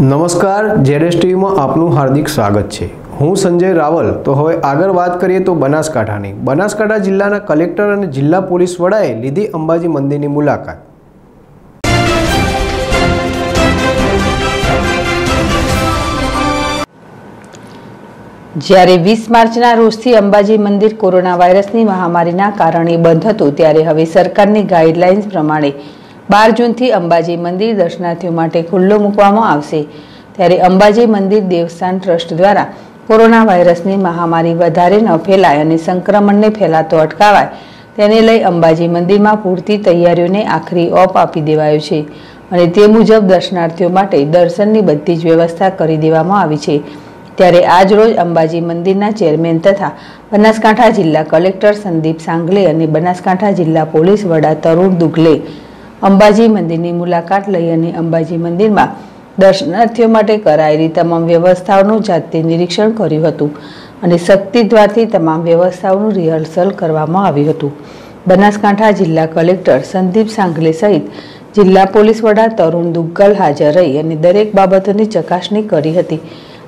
नमस्कार जेएसटीवी में आपनु हार्दिक स्वागत है। हूँ संजय रावल। तो हवे आगर बात करिए तो बनासकांठानी बनासकांठा जिल्लाना कलेक्टर और जिला पुलिस वड़ाए लीधी अंबाजी मंदिर की मुलाकात। જ્યારે 20 માર્ચના રોજથી અંબાજી મંદિર કોરોના વાયરસની મહામારીના કારણે બંધ હતું, ત્યારે હવે સરકારની ગાઈડલાઇન્સ પ્રમાણે 12 જૂનથી અંબાજી મંદિર દર્શનાર્થીઓ માટે ખુલ્લો મૂકવામાં આવશે। ત્યારે અંબાજી મંદિર દેવસ્થાન ટ્રસ્ટ દ્વારા કોરોના વાયરસની મહામારી વધારે ન ફેલાય અને સંક્રમણને ફેલાતો અટકાવાય તેને લઈ અંબાજી મંદિરમાં પૂરતી તૈયારીઓને આખરી ઓપ આપી દેવાયો છે અને તે મુજબ દર્શનાર્થીઓ માટે દર્શનની બધી જ વ્યવસ્થા કરી દેવામાં આવી છે। ત્યારે આજ રોજ અંબાજી મંદિરના ચેરમેન તથા બનાસકાંઠા જિલ્લા કલેક્ટર સંદીપ સાંગલે અને બનાસકાંઠા જિલ્લા પોલીસ વડા તરુણ દુગલે અંબાજી મંદિરની મુલાકાત લઈ અને અંબાજી મંદિરમાં દર્શનાર્થીઓ માટે કરાયેલી તમામ વ્યવસ્થાઓનું જાતે નિરીક્ષણ કર્યું હતું અને શક્તિ દ્વારથી તમામ વ્યવસ્થાઓનું રિહર્સલ કરવામાં આવ્યું હતું। બનાસકાંઠા જિલ્લા કલેક્ટર સંદીપ સાંગલે સહિત જિલ્લા પોલીસ વડા તરુણ દુગ્ગલ હાજર રહી અને દરેક બાબતોની ચકાસણી કરી હતી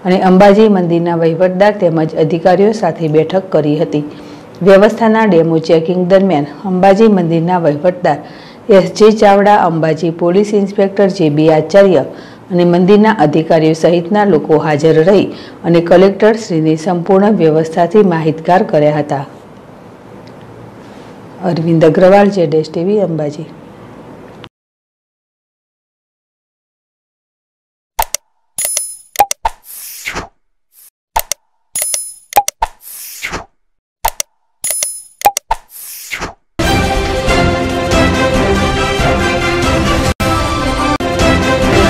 અને અંબાજી મંદિરના વહીવટદાર તેમજ અધિકારીઓ સાથે બેઠક કરી હતી। વ્યવસ્થાના ડેમો ચેકિંગ દરમિયાન અંબાજી મંદિરના વહીવટદાર S.G. Chavda, Ambaji police inspector J.B. Acharya અને મંદિરના અધિકારીઓ સહિતના લોકો હાજર રહી અને કલેક્ટરશ્રીની સંપૂર્ણ વ્યવસ્થાથી માહિતગાર કર્યા હતા। અરવિંદ અગ્રવાલ, JSTV, અંબાજી।